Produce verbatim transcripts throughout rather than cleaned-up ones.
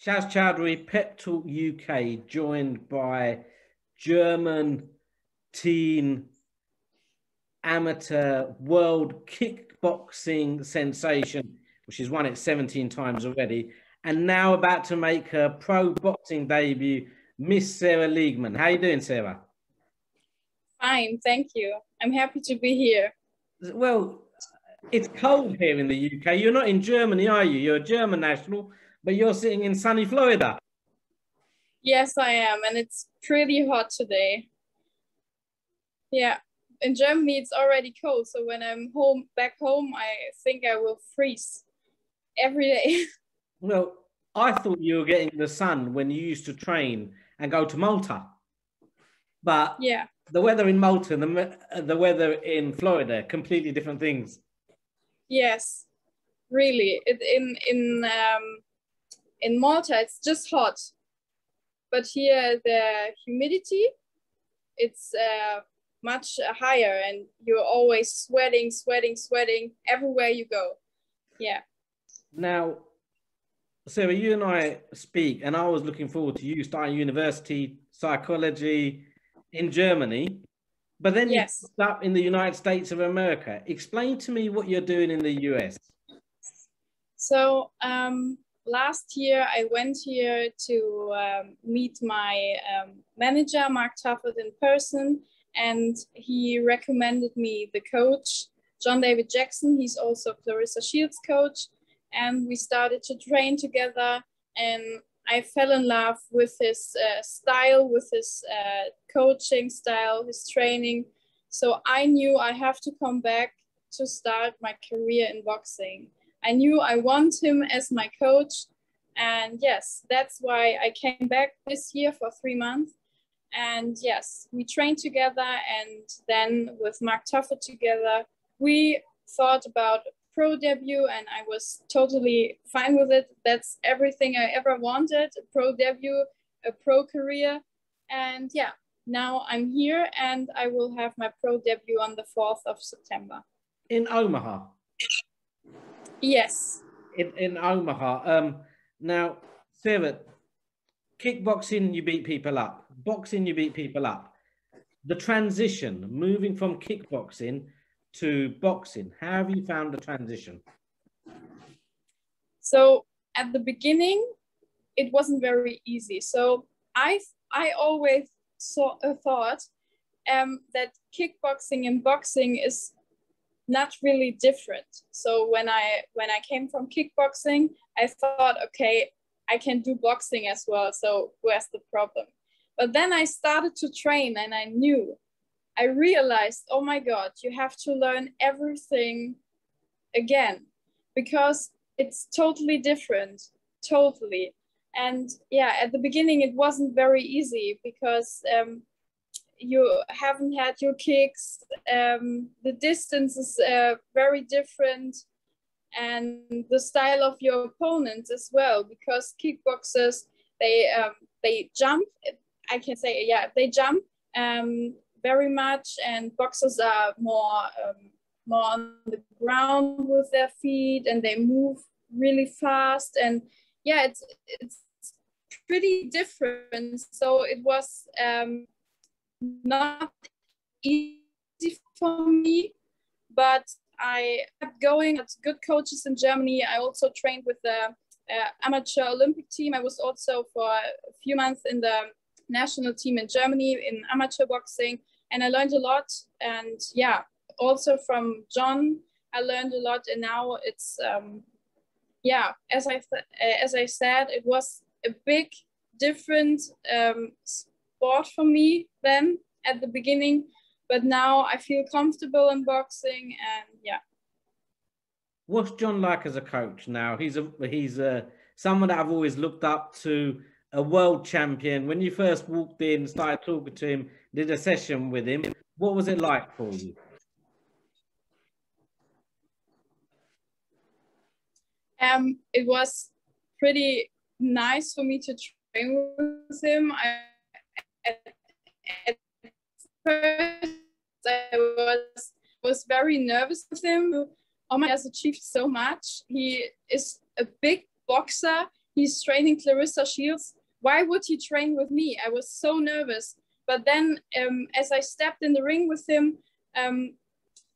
Shaz Chaudhry, Pep Talk U K, joined by German teen amateur world kickboxing sensation, which has won it seventeen times already, and now about to make her pro boxing debut, Miss Sarah Liegmann. How are you doing, Sarah? Fine, thank you. I'm happy to be here. Well, it's cold here in the U K. You're not in Germany, are you? You're a German national, but you're sitting in sunny Florida. Yes, I am, and it's pretty hot today. Yeah, in Germany it's already cold, so when I'm home, back home, I think I will freeze every day. Well, I thought you were getting the sun when you used to train and go to Malta. But yeah, the weather in Malta and the, the weather in Florida, completely different things. Yes, really. It, in, in, um, in Malta, it's just hot. But here, the humidity, it's uh, much higher, and you're always sweating, sweating, sweating everywhere you go. Yeah. Now, Sarah, you and I speak, and I was looking forward to you starting university, psychology in Germany, but then yes, you ended up in the United States of America. Explain to me what you're doing in the U S. So, um, last year, I went here to um, meet my um, manager, Mark Taffet, in person, and he recommended me the coach, John David Jackson. He's also Claressa Shields' coach, and we started to train together, and I fell in love with his uh, style, with his uh, coaching style, his training. So I knew I have to come back to start my career in boxing. I knew I want him as my coach, and yes, that's why I came back this year for three months. And yes, we trained together, and then with Mark Taffet together, we thought about a pro debut, and I was totally fine with it. That's everything I ever wanted, a pro debut, a pro career. And yeah, now I'm here, and I will have my pro debut on the fourth of September. In Omaha? Yes. In, in Omaha. Um, now, Sarah, kickboxing, you beat people up. Boxing, you beat people up. The transition, moving from kickboxing to boxing, how have you found the transition? So, at the beginning, it wasn't very easy. So, I, I always saw, uh, thought um, that kickboxing and boxing is not really different. So when I when I came from kickboxing, I thought, okay, I can do boxing as well, so where's the problem? But then I started to train, and I knew, I realized, oh my God, you have to learn everything again, because it's totally different, totally. And yeah, at the beginning, it wasn't very easy, because um, you haven't had your kicks, um, the distance is uh, very different, and the style of your opponent as well, because kickboxers, they um, they jump, I can say, yeah, they jump um, very much, and boxers are more, um, more on the ground with their feet, and they move really fast, and yeah, it's, it's pretty different, so it was um, not easy for me, but I kept going at good coaches in Germany. I also trained with the uh, amateur Olympic team. I was also for a few months in the national team in Germany in amateur boxing, and I learned a lot. And yeah, also from John, I learned a lot. And now it's, um, yeah, as I, as I said, it was a big different um, sport for me then at the beginning, but now I feel comfortable in boxing, and yeah. What's John like as a coach now? He's a he's a someone that I've always looked up to, a world champion. When you first walked in, started talking to him, did a session with him, what was it like for you? Um, it was pretty nice for me to with him. I, at, at first, I was was very nervous with him. Omaha has achieved so much. He is a big boxer. He's training Claressa Shields. Why would he train with me? I was so nervous. But then, um, as I stepped in the ring with him, um,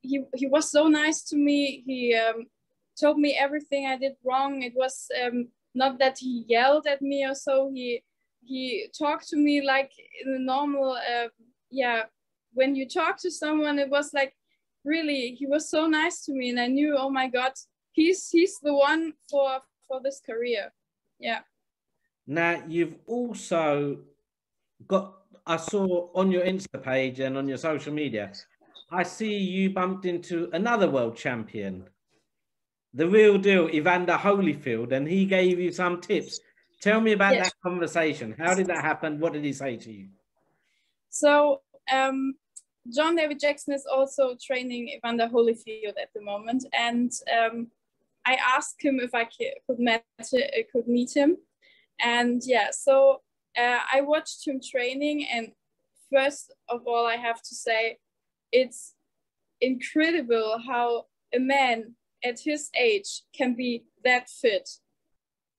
he he was so nice to me. He um, told me everything I did wrong. It was um, not that he yelled at me or so. He he talked to me like in a normal, uh, yeah. When you talk to someone, it was like really. He was so nice to me, and I knew, oh my God, he's he's the one for for this career. Yeah. Now, you've also got, I saw on your Insta page and on your social media, I see you bumped into another world champion, the real deal, Evander Holyfield, and he gave you some tips. Tell me about yes. that conversation. How did that happen? What did he say to you? So, um, John David Jackson is also training Evander Holyfield at the moment, and um, I asked him if I could, met, could meet him. And yeah, so uh, I watched him training, and first of all, I have to say, it's incredible how a man at his age can be that fit.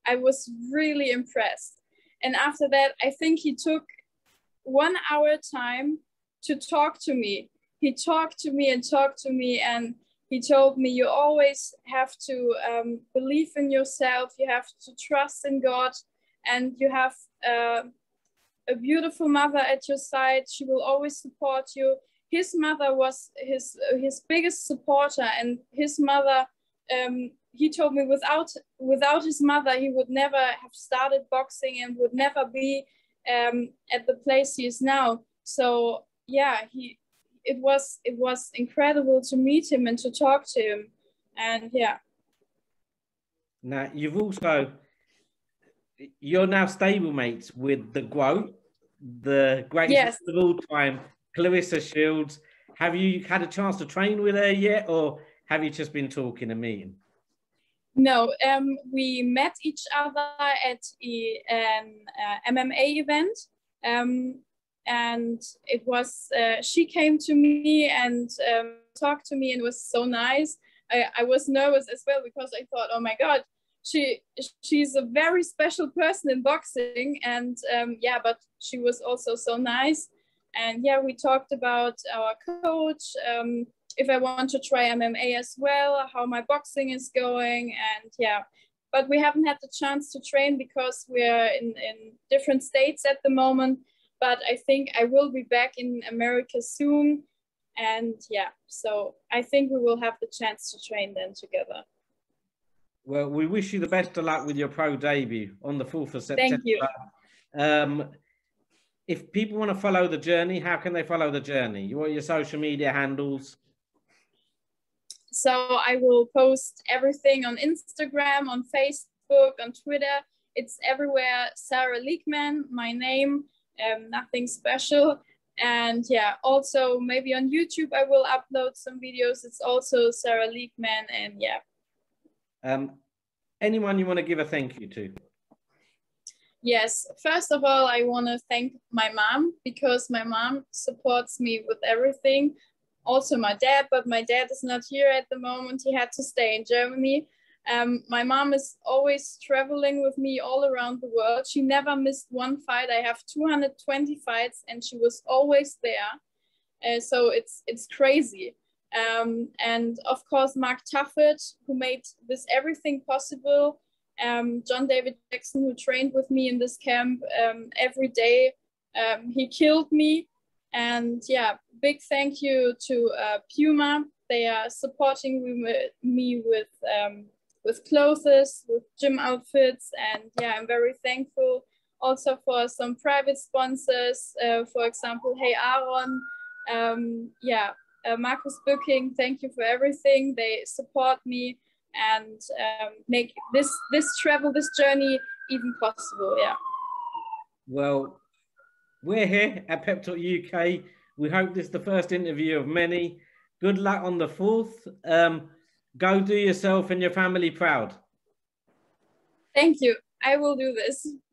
I was really impressed. And after that, I think he took one hour time to talk to me. He talked to me and talked to me, and he told me, you always have to um, believe in yourself. You have to trust in God. And you have uh, a beautiful mother at your side. She will always support you. His mother was his his biggest supporter, and his mother, um, he told me without without his mother, he would never have started boxing and would never be um, at the place he is now. So yeah, he it was it was incredible to meet him and to talk to him, and yeah. Now you've also. You're now stablemates with the GOAT, the greatest yes. of all time, Claressa Shields. Have you had a chance to train with her yet, or have you just been talking and meeting? No, um, we met each other at an uh, M M A event, um, and it was uh, she came to me and um, talked to me, and it was so nice. I, I was nervous as well because I thought, oh my God. She she's a very special person in boxing, and um, yeah, but she was also so nice, and yeah, we talked about our coach, um, if I want to try M M A as well, how my boxing is going, and yeah, but we haven't had the chance to train because we're in, in different states at the moment, but I think I will be back in America soon, and yeah, so I think we will have the chance to train then together. Well, we wish you the best of luck with your pro debut on the fourth of September. Thank you. Um, if people want to follow the journey, how can they follow the journey? What are your social media handles? So I will post everything on Instagram, on Facebook, on Twitter. It's everywhere. Sarah Liegmann, my name, um, nothing special. And yeah, also maybe on YouTube, I will upload some videos. It's also Sarah Liegmann, and yeah. Um, anyone you want to give a thank you to? Yes, first of all, I want to thank my mom, because my mom supports me with everything. Also my dad, but my dad is not here at the moment. He had to stay in Germany. Um, my mom is always traveling with me all around the world. She never missed one fight. I have two hundred twenty fights, and she was always there. Uh, so it's, it's crazy. Um, and of course, Mark Taffet, who made this everything possible, um, John David Jackson, who trained with me in this camp um, every day. Um, he killed me. And yeah, big thank you to uh, Puma. They are supporting me with, um, with clothes, with gym outfits. And yeah, I'm very thankful also for some private sponsors, uh, for example, Hey Aaron, um, yeah. Uh, Marcus Booking, thank you for everything. They support me and um, make this this travel, this journey even possible. Yeah. Well, we're here at Pep Talk U K. We hope this is the first interview of many. Good luck on the fourth. Um, go do yourself and your family proud. Thank you. I will do this.